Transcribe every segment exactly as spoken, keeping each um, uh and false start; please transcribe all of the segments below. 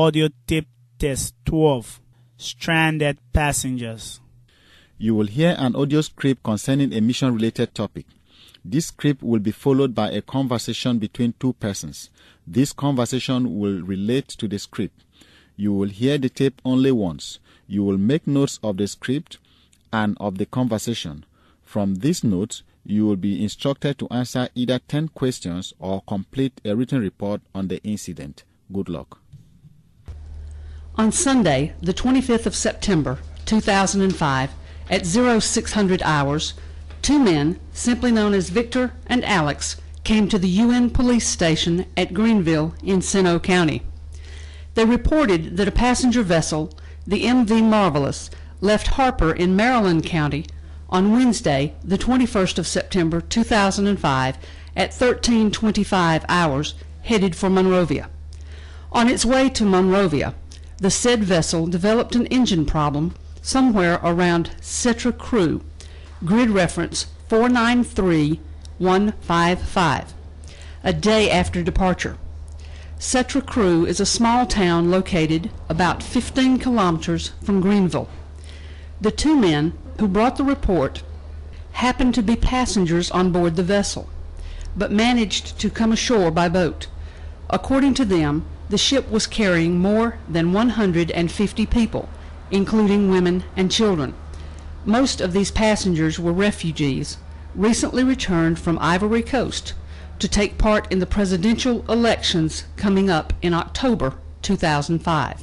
Audio tape test twelve, stranded passengers. You will hear an audio script concerning a mission-related topic. This script will be followed by a conversation between two persons. This conversation will relate to the script. You will hear the tape only once. You will make notes of the script and of the conversation. From these notes, you will be instructed to answer either ten questions or complete a written report on the incident. Good luck. On Sunday, the twenty-fifth of September, two thousand five, at zero six hundred hours, two men, simply known as Victor and Alex, came to the U N police station at Greenville in Seno County. They reported that a passenger vessel, the M V Marvelous, left Harper in Maryland County on Wednesday, the twenty-first of September, two thousand five, at thirteen twenty-five hours, headed for Monrovia. On its way to Monrovia, the said vessel developed an engine problem somewhere around Setra Crew, grid reference four nine three one five five, a day after departure. Setra Crew is a small town located about fifteen kilometers from Greenville. The two men who brought the report happened to be passengers on board the vessel, but managed to come ashore by boat. According to them, the ship was carrying more than one hundred fifty people, including women and children. Most of these passengers were refugees, recently returned from Ivory Coast to take part in the presidential elections coming up in October two thousand five.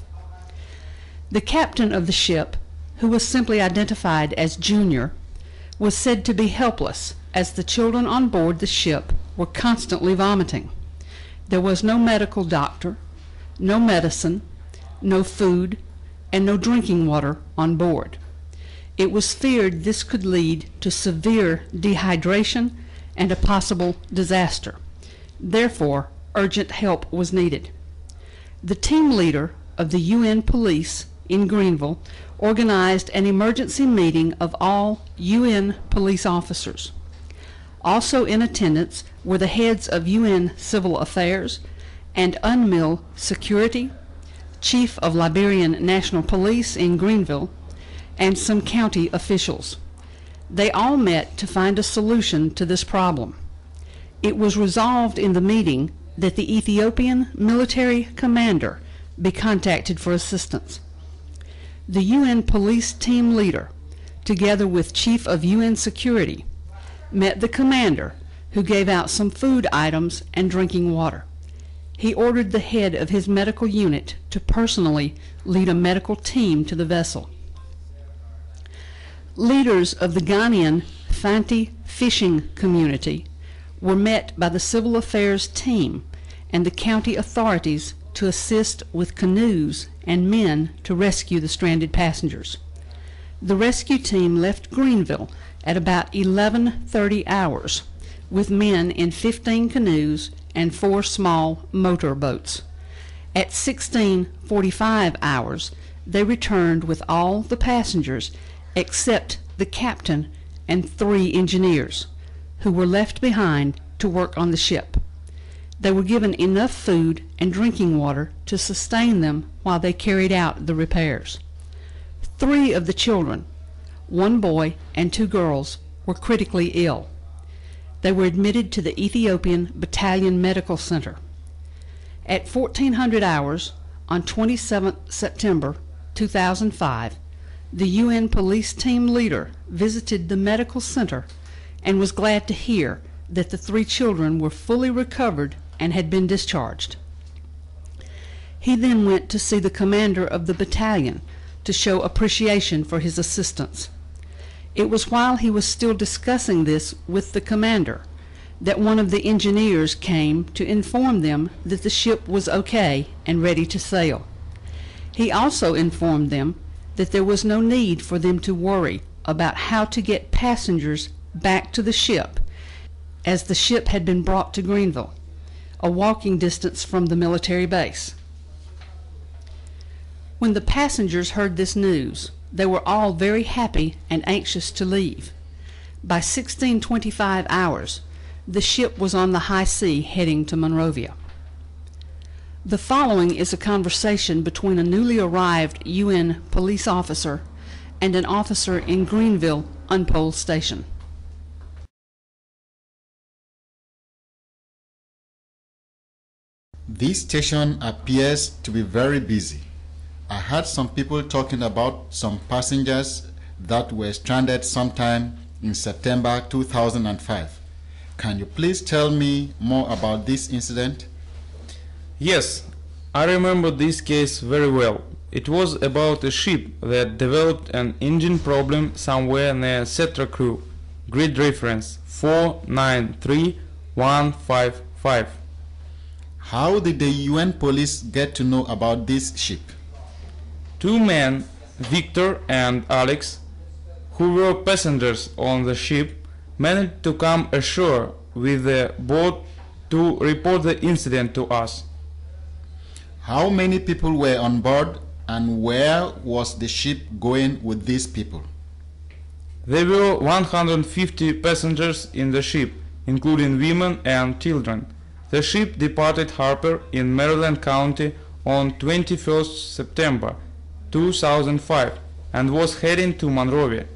The captain of the ship, who was simply identified as Junior, was said to be helpless as the children on board the ship were constantly vomiting. There was no medical doctor, no medicine, no food, and no drinking water on board. It was feared this could lead to severe dehydration and a possible disaster. Therefore, urgent help was needed. The team leader of the U N police in Greenville organized an emergency meeting of all U N police officers. Also in attendance were the heads of U N Civil Affairs and UNMIL Security, Chief of Liberian National Police in Greenville, and some county officials. They all met to find a solution to this problem. It was resolved in the meeting that the Ethiopian military commander be contacted for assistance. The U N police team leader, together with Chief of U N Security, met the commander, who gave out some food items and drinking water. He ordered the head of his medical unit to personally lead a medical team to the vessel. Leaders of the Ghanaian Fanti fishing community were met by the civil affairs team and the county authorities to assist with canoes and men to rescue the stranded passengers. The rescue team left Greenville at about eleven thirty hours with men in fifteen canoes and four small motor boats. At sixteen forty-five hours, they returned with all the passengers except the captain and three engineers, who were left behind to work on the ship. They were given enough food and drinking water to sustain them while they carried out the repairs. Three of the children, one boy and two girls, were critically ill. They were admitted to the Ethiopian Battalion Medical Center. At fourteen hundred hours on twenty-seventh September two thousand five, the U N police team leader visited the medical center and was glad to hear that the three children were fully recovered and had been discharged. He then went to see the commander of the battalion to show appreciation for his assistance. It was while he was still discussing this with the commander that one of the engineers came to inform them that the ship was okay and ready to sail. He also informed them that there was no need for them to worry about how to get passengers back to the ship, as the ship had been brought to Greenville, a walking distance from the military base. When the passengers heard this news, they were all very happy and anxious to leave. By sixteen twenty-five hours, the ship was on the high sea heading to Monrovia. The following is a conversation between a newly arrived U N police officer and an officer in Greenville Unpol Station. This station appears to be very busy. I heard some people talking about some passengers that were stranded sometime in September two thousand five. Can you please tell me more about this incident? Yes, I remember this case very well. It was about a ship that developed an engine problem somewhere near Cetracu. Grid reference four nine three one five five. How did the U N police get to know about this ship? Two men, Victor and Alex, who were passengers on the ship, managed to come ashore with the boat to report the incident to us. How many people were on board and where was the ship going with these people? There were one hundred fifty passengers in the ship, including women and children. The ship departed Harper in Maryland County on twenty-first September two thousand five and was heading to Monrovia.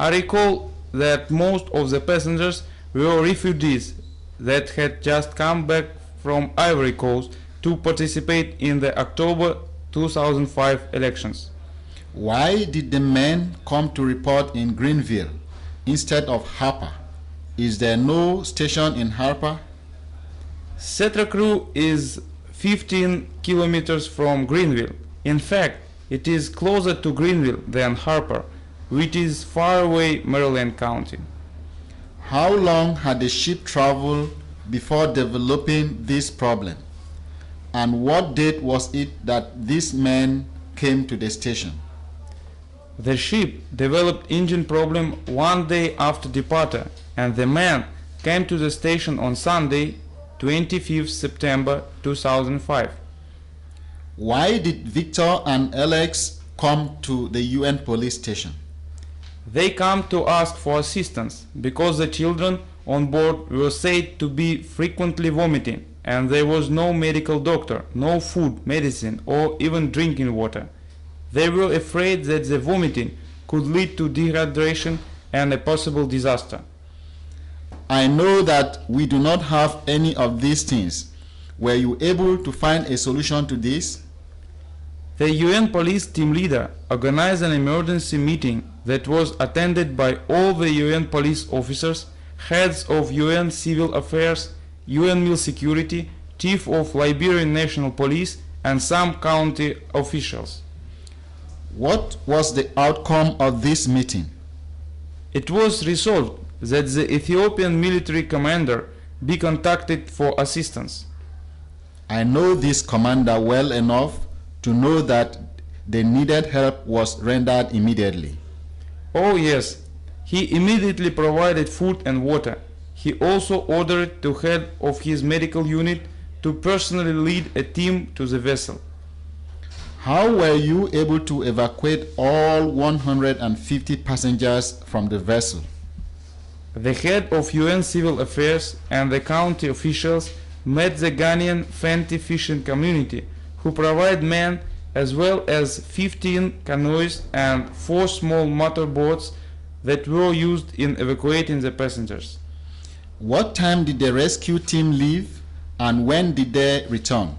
I recall that most of the passengers were refugees that had just come back from Ivory Coast to participate in the October two thousand five elections. Why did the men come to report in Greenville instead of Harper? Is there no station in Harper? Cetracu is fifteen kilometers from Greenville. In fact, it is closer to Greenville than Harper, which is far away Maryland County. How long had the ship traveled before developing this problem? And what date was it that these men came to the station? The ship developed engine problem one day after departure, and the men came to the station on Sunday, twenty-fifth September two thousand five. Why did Victor and Alex come to the U N police station? They come to ask for assistance because the children on board were said to be frequently vomiting, and there was no medical doctor, no food, medicine, or even drinking water. They were afraid that the vomiting could lead to dehydration and a possible disaster. I know that we do not have any of these things. Were you able to find a solution to this? The U N police team leader organized an emergency meeting that was attended by all the U N police officers, heads of U N civil affairs, U N meal security, chief of Liberian National Police, and some county officials. What was the outcome of this meeting? It was resolved that the Ethiopian military commander be contacted for assistance. I know this commander well enough to know that the needed help was rendered immediately. Oh yes, he immediately provided food and water. He also ordered the head of his medical unit to personally lead a team to the vessel. How were you able to evacuate all one hundred fifty passengers from the vessel? The head of U N civil affairs and the county officials met the Ghanaian Fanti fishing community, who provide men as well as fifteen canoes and four small motor boats that were used in evacuating the passengers. What time did the rescue team leave and when did they return?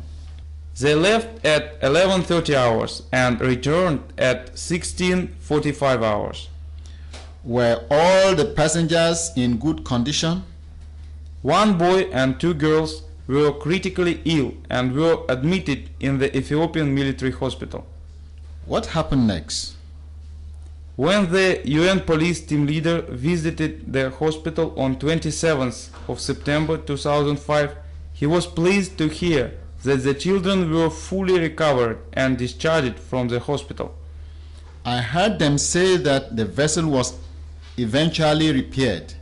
They left at eleven thirty hours and returned at sixteen forty-five hours. Were all the passengers in good condition? One boy and two girls were critically ill and were admitted in the Ethiopian military hospital. What happened next? When the U N police team leader visited the hospital on twenty-seventh of September two thousand five, he was pleased to hear that the children were fully recovered and discharged from the hospital. I heard them say that the vessel was eventually repaired.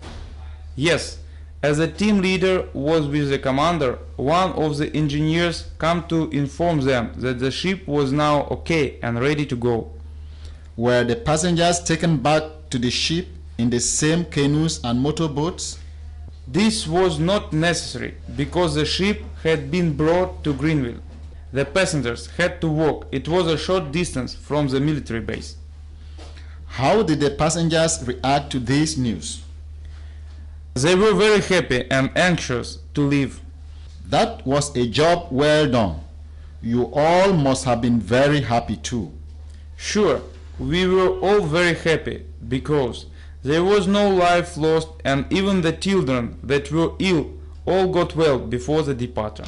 Yes, as the team leader was with the commander, one of the engineers came to inform them that the ship was now okay and ready to go. Were the passengers taken back to the ship in the same canoes and motorboats? This was not necessary because the ship had been brought to Greenville. The passengers had to walk. It was a short distance from the military base. How did the passengers react to this news? They were very happy and anxious to leave. That was a job well done. You all must have been very happy too. Sure, we were all very happy because there was no life lost, and even the children that were ill all got well before the departure.